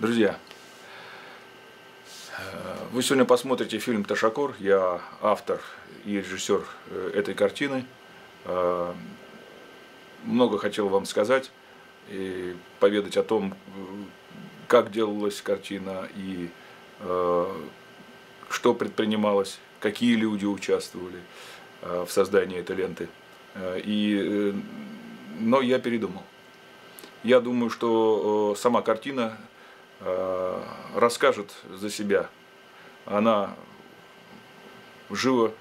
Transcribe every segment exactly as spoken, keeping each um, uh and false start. Друзья, вы сегодня посмотрите фильм «Ташакор». Я автор и режиссер этой картины. Много хотел вам сказать и поведать о том, как делалась картина и что предпринималось, какие люди участвовали в создании этой ленты. И, но я передумал. Я думаю, что сама картина расскажет за себя. Она живо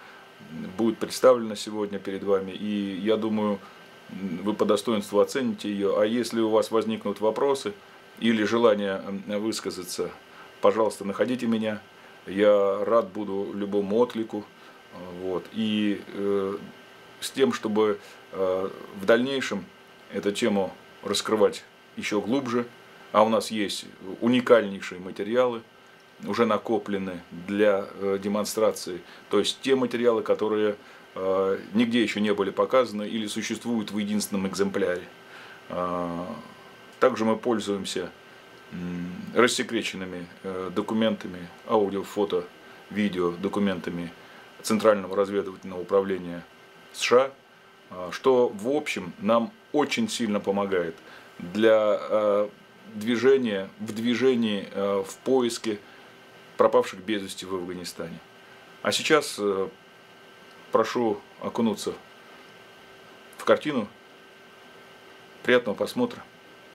будет представлена сегодня перед вами. И я думаю, вы по достоинству оцените ее. А если у вас возникнут вопросы или желание высказаться, пожалуйста, находите меня. Я рад буду любому отклику. Вот. И э, с тем, чтобы э, в дальнейшем эту тему раскрывать еще глубже. А у нас есть уникальнейшие материалы, уже накоплены для демонстрации. То есть те материалы, которые нигде еще не были показаны или существуют в единственном экземпляре. Также мы пользуемся рассекреченными документами, аудио, фото, видео, документами Центрального разведывательного управления США, что в общем нам очень сильно помогает для движение, в движении, в поиске пропавших без вести в Афганистане. А сейчас прошу окунуться в картину. Приятного просмотра.